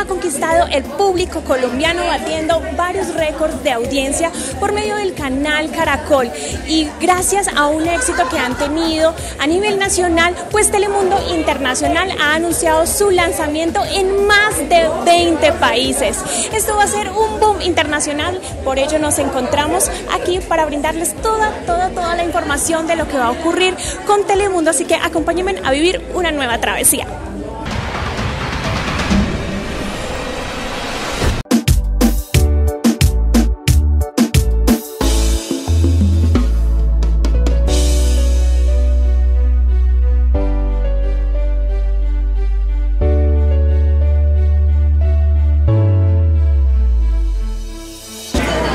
ha conquistado el público colombiano, batiendo varios récords de audiencia por medio del canal Caracol. Y gracias a un éxito que han tenido a nivel nacional, pues Telemundo Internacional ha anunciado su lanzamiento en más de 20 países. Esto va a ser un boom internacional, por ello nos encontramos aquí para brindarles toda la información de lo que va a ocurrir con Telemundo, así que acompáñenme a vivir una nueva travesía.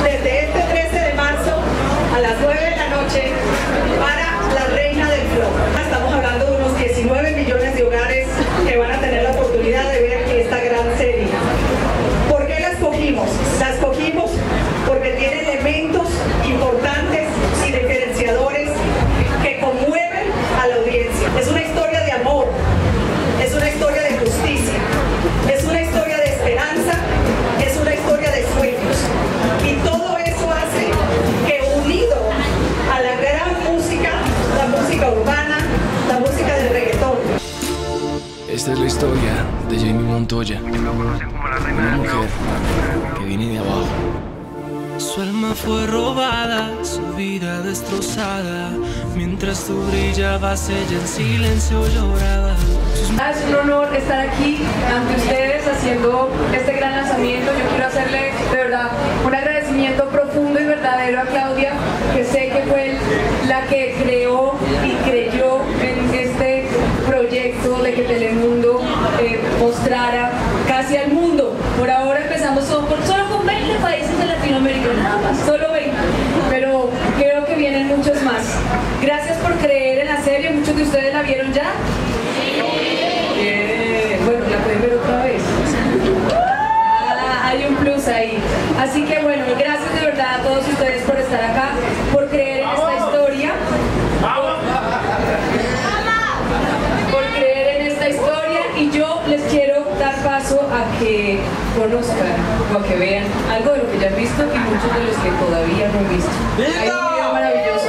Desde este 13 de marzo a las 9 de la noche para La Reina del Flow. Estamos hablando de unos 19 millones de hogares que van a tener la oportunidad de ver esta gran serie. ¿Por qué la escogimos? La escogimos porque tiene elementos importantes y diferenciadores que conmueven a la audiencia. Es una historia de amor, es una historia de justicia, es una historia de esperanza, es una historia de sueños. Y todo urbana, la música del reggaetón. Esta es la historia de Yeimy Montoya, una mujer que viene de abajo. Su alma fue robada, su vida destrozada. Mientras tú brillabas, ella en silencio lloraba. Es un honor estar aquí ante ustedes haciendo este gran lanzamiento. Yo quiero hacerle de verdad un agradecimiento profundo y verdadero a Claudia, que sé que fue la que creó y creyó en este proyecto de que Telemundo mostrara casi al mundo. Por ahora empezamos solo con 20 países de Latinoamérica, nada más, solo 20, pero creo que vienen muchos más. Gracias por creer en la serie, muchos de ustedes la vieron ya. Bueno, la pueden ver otra vez. Hay un plus ahí. Así que bueno, gracias de verdad a todos ustedes por estar acá, por creer en esta historia, por creer en esta historia, y yo les quiero dar paso a que conozcan o a que vean algo de lo que ya han visto y muchos de los que todavía no han visto. Hay un video maravilloso.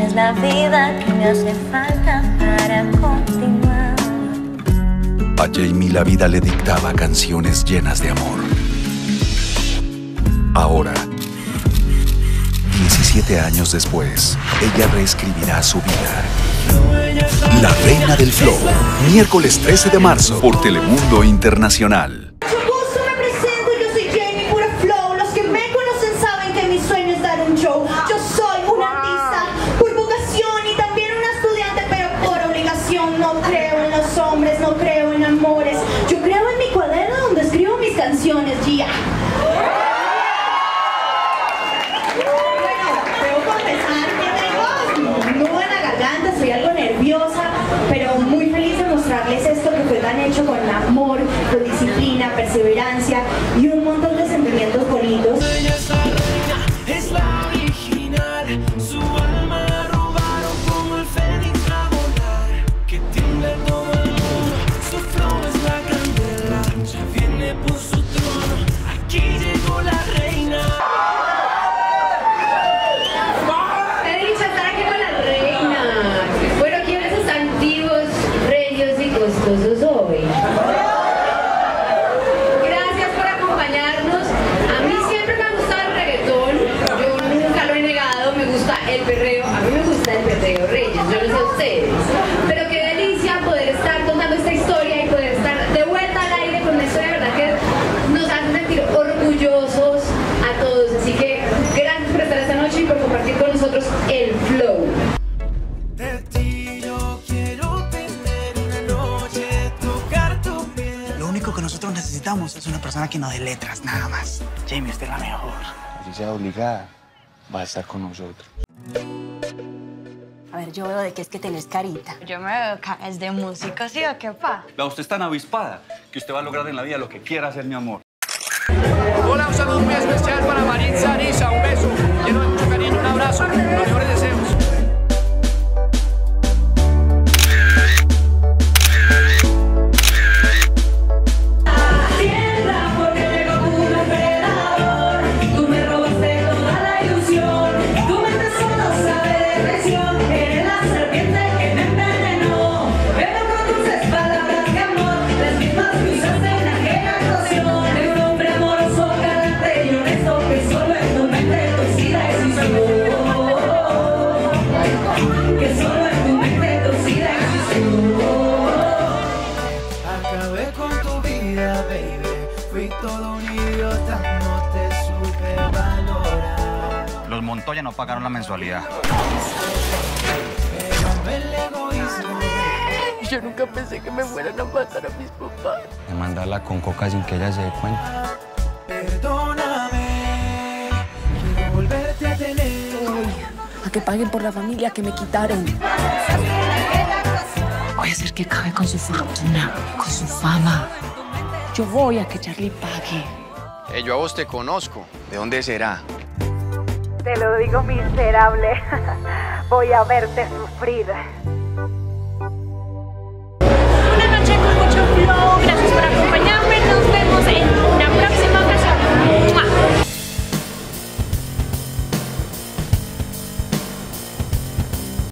Es la vida que me hace falta para continuar. A Jamie la vida le dictaba canciones llenas de amor. Ahora, 17 años después, ella reescribirá su vida. La Reina del Flow, miércoles 13 de marzo por Telemundo Internacional. Canciones, Gia. Bueno, debo confesar que tengo nudo en la garganta, soy algo nerviosa, pero muy feliz de mostrarles esto que fue tan hecho con amor, con disciplina, perseverancia y un montón de sentimientos bonitos. Es una persona que no dé letras, nada más. Jamie, usted es la mejor. Si sea obligada, va a estar con nosotros. A ver, yo veo de qué es que tenés carita. Yo me veo caras de música, ¿sí o qué, pa? La usted es tan avispada que usted va a lograr en la vida lo que quiera hacer, mi amor. Hola, un saludo muy especial para Maritza Arisa. Un beso lleno de mucho cariño, un abrazo, los mejores deseos. Montoya no pagaron la mensualidad. Yo nunca pensé que me fueran a matar a mis papás. De mandarla con coca sin que ella se dé cuenta. Perdóname, quiero volverte a tener. A que paguen por la familia que me quitaron. Voy a hacer que acabe con su fortuna, con su fama. Yo voy a que Charlie pague. Yo a vos te conozco. ¿De dónde será? Te lo digo, miserable. Voy a verte sufrir.